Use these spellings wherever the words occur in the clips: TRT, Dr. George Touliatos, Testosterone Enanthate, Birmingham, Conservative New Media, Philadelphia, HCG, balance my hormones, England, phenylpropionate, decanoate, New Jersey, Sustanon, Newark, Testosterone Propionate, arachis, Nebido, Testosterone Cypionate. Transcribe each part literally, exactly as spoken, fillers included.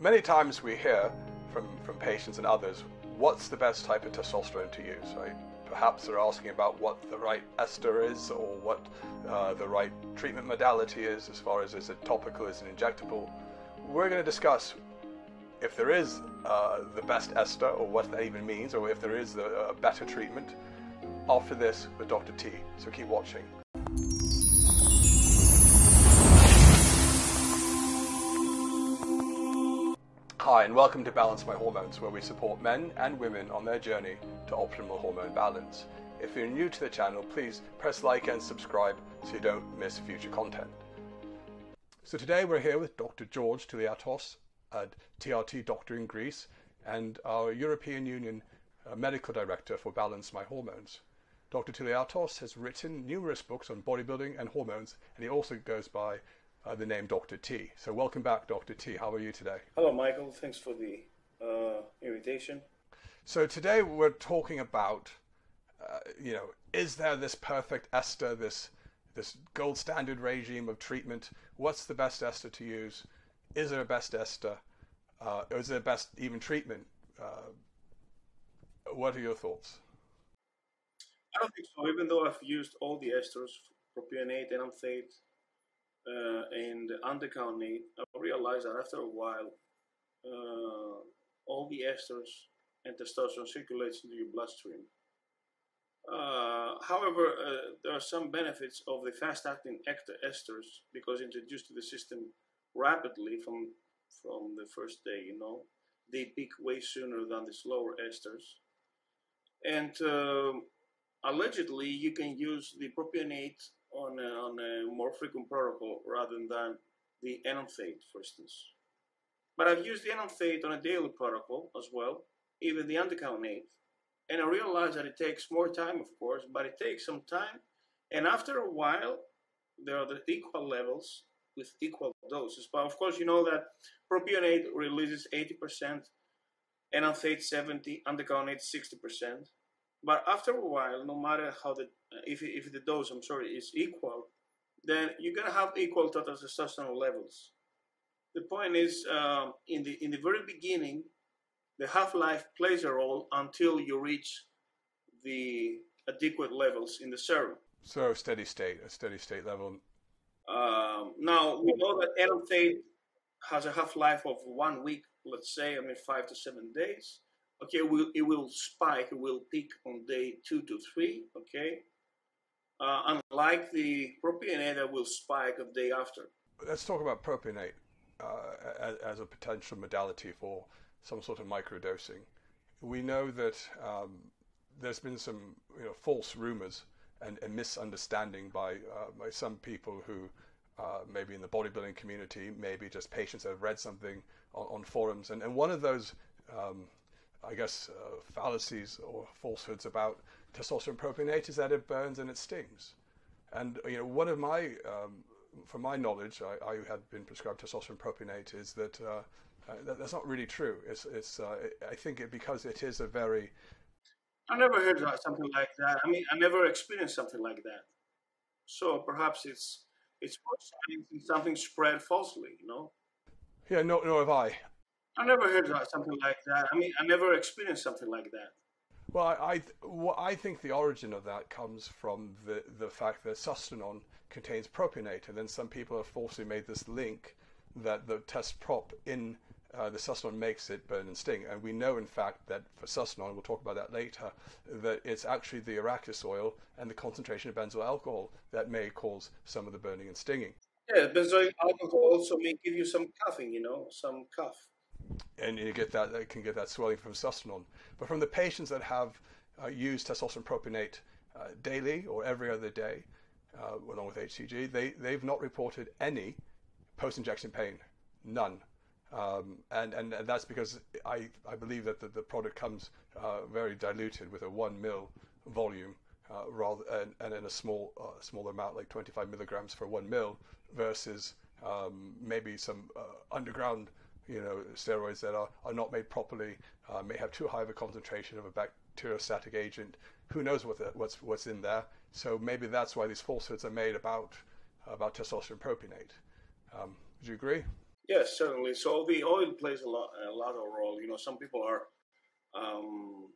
Many times we hear from, from patients and others, what's the best type of testosterone to use, right? Perhaps they're asking about what the right ester is, or what uh, the right treatment modality is, as far as is it topical, is it injectable. We're going to discuss if there is uh, the best ester, or what that even means, or if there is a, a better treatment, after this with Doctor T. So keep watching. Hi, and welcome to Balance My Hormones, where we support men and women on their journey to optimal hormone balance. If you're new to the channel, please press like and subscribe so you don't miss future content. So today we're here with Doctor George Touliatos, a T R T doctor in Greece, and our European Union uh, Medical Director for Balance My Hormones. Doctor Touliatos has written numerous books on bodybuilding and hormones, and he also goes by Uh, the name Doctor T. So welcome back, Doctor T. How are you today? Hello, Michael. Thanks for the uh, invitation. So today we're talking about, uh, you know, is there this perfect ester, this this gold standard regime of treatment? What's the best ester to use? Is there a best ester? Uh, or is there a best even treatment? Uh, what are your thoughts? I don't think so. Even though I've used all the esters, propionate, enanthate, Uh, and undercounting, I realized that after a while, uh, all the esters and testosterone circulates into your bloodstream. Uh, however, uh, there are some benefits of the fast-acting esters because introduced to the system rapidly from from the first day. You know, they peak way sooner than the slower esters, and uh, allegedly you can use the propionate on a, on a more frequent protocol rather than the enanthate, for instance. But I've used the enanthate on a daily protocol as well, even the anticaunate, and I realized that it takes more time, of course, but it takes some time, and after a while, there are the equal levels with equal doses. But of course, you know that propionate releases eighty percent, enanthate seventy percent, anticaunate sixty percent. But after a while, no matter how the if if the dose, I'm sorry, is equal, then you're gonna have equal total testosterone levels. The point is, um, in the in the very beginning, the half-life plays a role until you reach the adequate levels in the serum. So steady state, a steady state level. Um, now we know that enanthate has a half-life of one week. Let's say, I mean, five to seven days. Okay, it will spike, it will peak on day two to three, okay? Uh, unlike the propionate that will spike the day after. Let's talk about propionate uh, as, as a potential modality for some sort of microdosing. We know that um, there's been some you know, false rumors and, and misunderstanding by, uh, by some people who uh, maybe in the bodybuilding community, maybe just patients that have read something on, on forums. And, and one of those... Um, I guess, uh, fallacies or falsehoods about testosterone propionate is that it burns and it stings. And, you know, one of my, um, from my knowledge, I, I had been prescribed testosterone propionate is that, uh, uh, that that's not really true. It's, it's uh, it, I think it, because it is a very... I never heard about something like that. I mean, I never experienced something like that. So perhaps it's, it's something spread falsely, you know? Yeah, no, nor have I. I never heard about something like that. I mean, I never experienced something like that. Well, I, I, well, I think the origin of that comes from the, the fact that Sustanon contains propionate, and then some people have falsely made this link that the test prop in uh, the Sustanon makes it burn and sting. And we know, in fact, that for Sustanon, we'll talk about that later, that it's actually the arachis oil and the concentration of benzyl alcohol that may cause some of the burning and stinging. Yeah, benzyl alcohol also may give you some coughing, you know, some cough. And you get that, they can get that swelling from Sustanon. But from the patients that have uh, used testosterone propionate uh, daily or every other day, uh, along with H C G, they, they've not reported any post-injection pain, none. Um, and, and that's because I, I believe that the, the product comes uh, very diluted with a one mil volume uh, rather, and, and in a small, uh, small amount, like twenty-five milligrams for one mil versus um, maybe some uh, underground you know, steroids that are, are not made properly, uh, may have too high of a concentration of a bacteriostatic agent. Who knows what the, what's what's in there? So maybe that's why these falsehoods are made about about testosterone propionate. Um, would you agree? Yes, certainly. So the oil plays a lot, a lot of role. You know, some people are, um,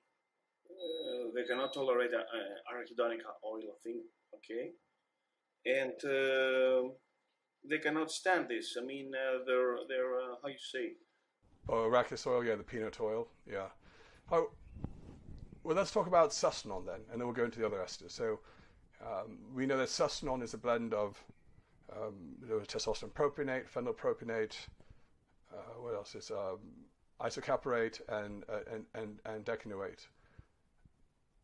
uh, they cannot tolerate a, a arachidonic oil thing, okay? And uh, they cannot stand this. I mean, uh, they're, they're uh, how you say? Oh, arachis oil, yeah, the peanut oil, yeah. Oh, well, let's talk about Sustanon then, and then we'll go into the other esters. So um, we know that Sustanon is a blend of Um, there was testosterone propionate, phenylpropionate, uh, what else is um, isocaparate and, uh, and and and decanoate.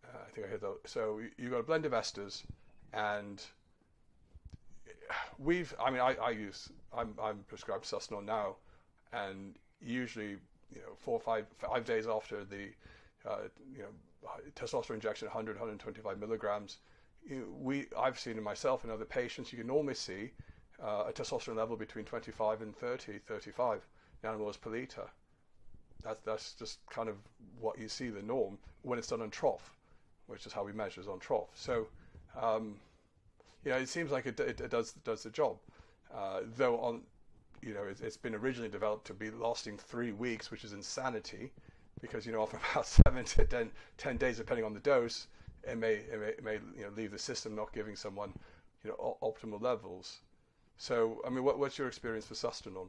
Uh, I think I heard that. So you've got a blend of esters, and we've. I mean, I, I use. I'm I'm prescribed Sustanon now, and usually you know four or five five days after the uh, you know testosterone injection, one hundred, one twenty-five milligrams. We, I've seen in myself and other patients, you can normally see uh, a testosterone level between twenty-five and thirty, thirty-five nanomoles per litre. That, that's just kind of what you see, the norm, when it's done on trough, which is how we measure it on trough. So, um, you know, it seems like it, it, it does does the job. Uh, though, on, you know, it, it's been originally developed to be lasting three weeks, which is insanity, because, you know, after about seven to ten, ten days, depending on the dose, It may, it may, it may you know, leave the system, not giving someone you know, optimal levels. So, I mean, what, what's your experience with Sustanon?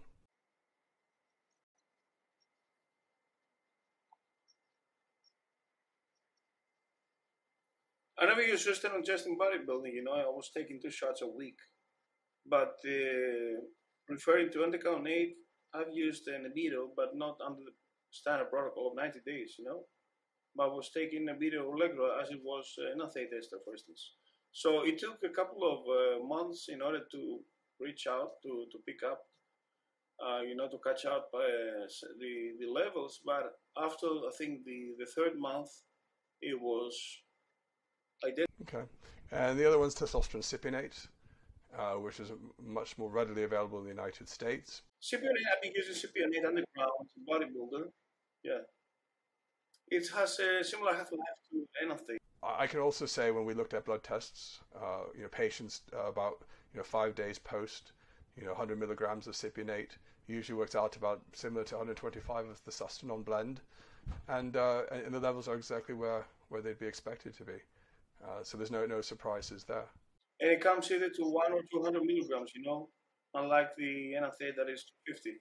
I never used Sustanon just in bodybuilding, you know, I was taking two shots a week. But uh, referring to Undercount eight, I've used uh, Nebido, but not under the standard protocol of ninety days, you know. But was taking Nebido regular as it was uh, Enanthate tester, for instance. So it took a couple of uh, months in order to reach out, to, to pick up, uh, you know, to catch up uh, the, the levels. But after, I think, the, the third month, it was identical. Okay. And the other one's testosterone cypionate, uh, which is much more readily available in the United States. Cypionate, I've been using cypionate underground, bodybuilder. Yeah. It has a similar half-life to Enanthate. I can also say when we looked at blood tests, uh, you know, patients uh, about you know five days post, you know, one hundred milligrams of cypionate usually works out about similar to one twenty-five of the Sustanon blend, and uh, and the levels are exactly where where they'd be expected to be. Uh, so there's no no surprises there. And it comes either to one or two hundred milligrams, you know, unlike the Enanthate that is two fifty.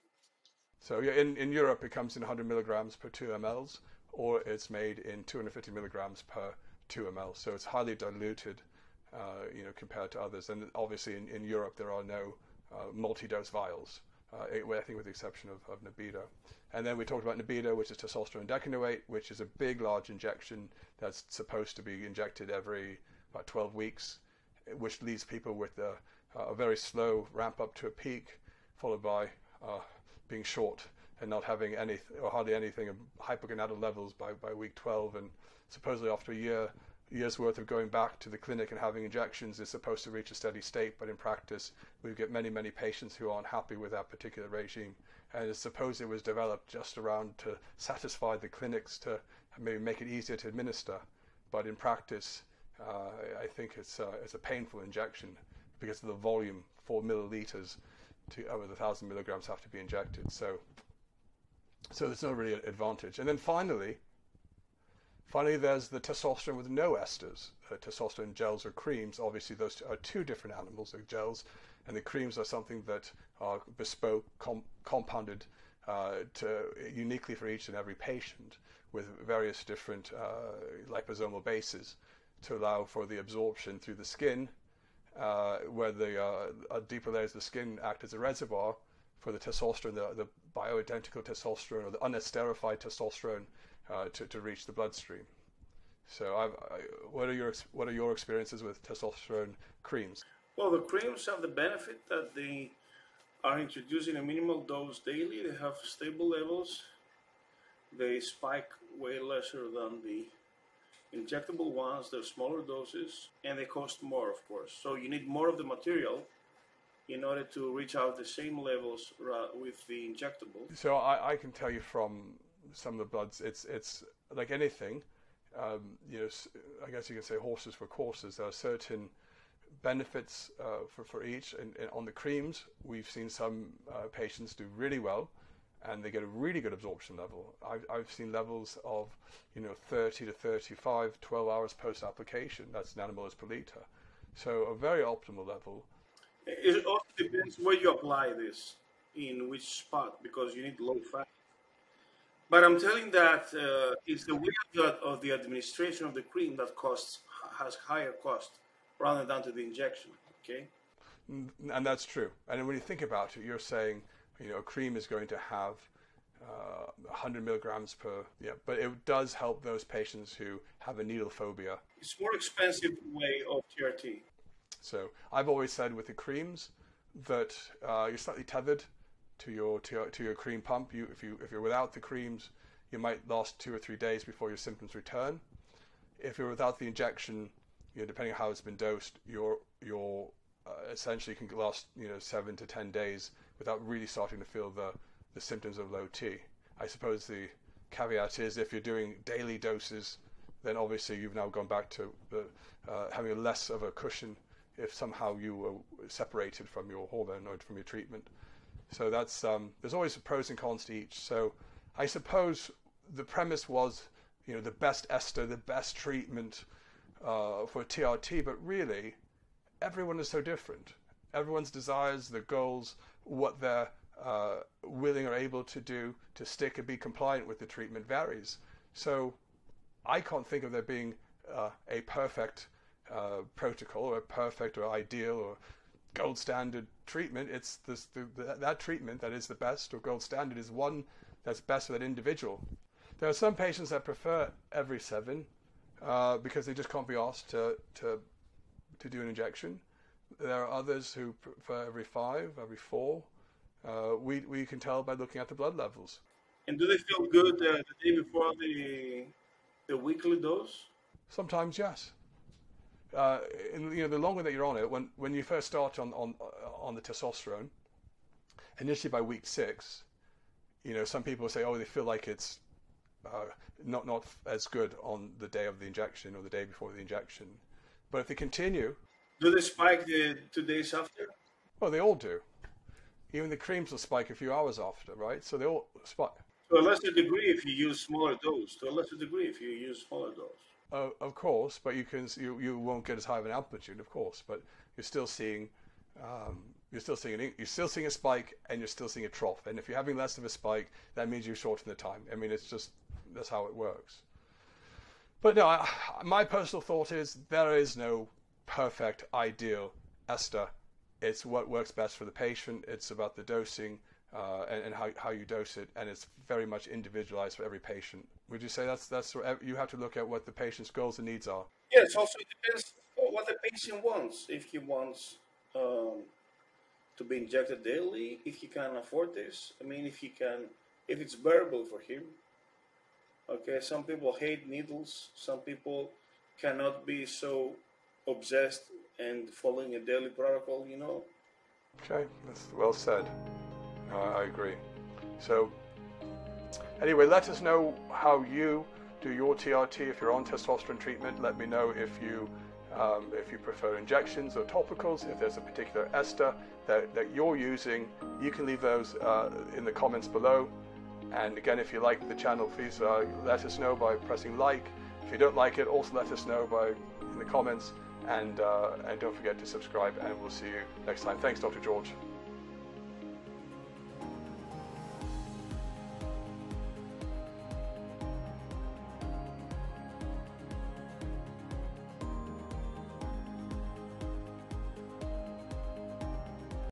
So yeah, in in Europe it comes in one hundred milligrams per two mLs. Or it's made in two hundred fifty milligrams per two milliliters, so it's highly diluted, uh, you know, compared to others. And obviously, in, in Europe, there are no uh, multi-dose vials, uh, I think, with the exception of, of Nebido. And then we talked about Nebido, which is testosterone decanoate, which is a big, large injection that's supposed to be injected every about twelve weeks, which leaves people with a, a very slow ramp up to a peak, followed by uh, being short and not having any or hardly anything of hypogonadal levels by, by week twelve, and supposedly after a year year's worth of going back to the clinic and having injections is supposed to reach a steady state, but in practice we get many many patients who aren't happy with that particular regime, and it's supposed it was developed just around to satisfy the clinics to maybe make it easier to administer, but in practice uh, I think it's uh, it's a painful injection because of the volume. Four milliliters to over the thousand milligrams have to be injected, so So there's no really advantage. And then finally, finally there's the testosterone with no esters, uh, testosterone gels or creams. Obviously, those are two different animals, the gels, and the creams are something that are bespoke, com compounded uh, to, uniquely for each and every patient with various different uh, liposomal bases to allow for the absorption through the skin, uh, where the uh, deeper layers of the skin act as a reservoir for the testosterone, the, the bioidentical testosterone or the unesterified testosterone uh, to, to reach the bloodstream. So I've, I, what, are your, what are your experiences with testosterone creams? Well, the creams have the benefit that they are introducing a minimal dose daily. They have stable levels. They spike way lesser than the injectable ones. They're smaller doses, and they cost more, of course. So you need more of the material in order to reach out the same levels with the injectable. So I, I can tell you from some of the bloods, it's it's like anything, um, you know, I guess you can say horses for courses. There are certain benefits uh, for, for each. And, and on the creams, we've seen some uh, patients do really well, and they get a really good absorption level. I've, I've seen levels of, you know, thirty to thirty-five, twelve hours post-application. That's nanomoles per liter. So a very optimal level. It also depends where you apply this, in which spot, because you need low fat. But I'm telling that uh, it's the way of the administration of the cream that costs, has higher cost rather than to the injection, okay? And that's true. And when you think about it, you're saying, you know, a cream is going to have uh, one hundred milligrams per, yeah, but it does help those patients who have a needle phobia. It's more expensive way of T R T. So I've always said with the creams that uh, you're slightly tethered to your to, to your cream pump. You if you if you're without the creams, you might last two or three days before your symptoms return. If you're without the injection, you know, depending on how it's been dosed, you're you're uh, essentially can last, you know, seven to ten days without really starting to feel the the symptoms of low T. I suppose the caveat is if you're doing daily doses, then obviously you've now gone back to the, uh, having a less of a cushion if somehow you were separated from your hormone or from your treatment. So that's um, there's always pros and cons to each. So I suppose the premise was, you know, the best ester, the best treatment uh, for T R T, but really everyone is so different. Everyone's desires, their goals, what they're uh, willing or able to do to stick and be compliant with the treatment varies. So I can't think of there being uh, a perfect Uh, protocol or a perfect or ideal or gold standard treatment. It's this, the, that treatment that is the best or gold standard is one that's best for that individual. There are some patients that prefer every seven uh, because they just can't be asked to, to, to do an injection. There are others who prefer every five, every four. Uh, we, we can tell by looking at the blood levels. And do they feel good uh, the day before the, the weekly dose? Sometimes, yes. Uh, and, you know, the longer that you're on it, when when you first start on on on the testosterone, initially by week six, you know, some people say, oh, they feel like it's uh, not not as good on the day of the injection or the day before the injection. But if they continue, do they spike the two days after? Well, they all do. Even the creams will spike a few hours after, right? So they all spike. To a lesser degree, if you use smaller dose. To a lesser degree, if you use smaller dose. Uh, of course, but you can you, you won't get as high of an amplitude, of course, but you're still seeing um, you're still seeing an, you're still seeing a spike and you're still seeing a trough. And if you're having less of a spike, that means you shorten the time. I mean, it's just that's how it works. But no, I, my personal thought is there is no perfect ideal ester. It's what works best for the patient. It's about the dosing uh, and, and how how you dose it, and it's very much individualized for every patient. Would you say that's that's you have to look at what the patient's goals and needs are? Yes, also it depends on what the patient wants. If he wants um, to be injected daily, if he can afford this. I mean, if he can, if it's bearable for him. Okay, some people hate needles. Some people cannot be so obsessed and following a daily protocol. You know. Okay, that's well said. Uh, I agree. So. Anyway, let us know how you do your T R T if you're on testosterone treatment. Let me know if you um, if you prefer injections or topicals, if there's a particular ester that, that you're using. You can leave those uh, in the comments below. And again, if you like the channel, please uh, let us know by pressing like. If you don't like it, also let us know by in the comments. And, uh, and don't forget to subscribe, and we'll see you next time. Thanks, Doctor George.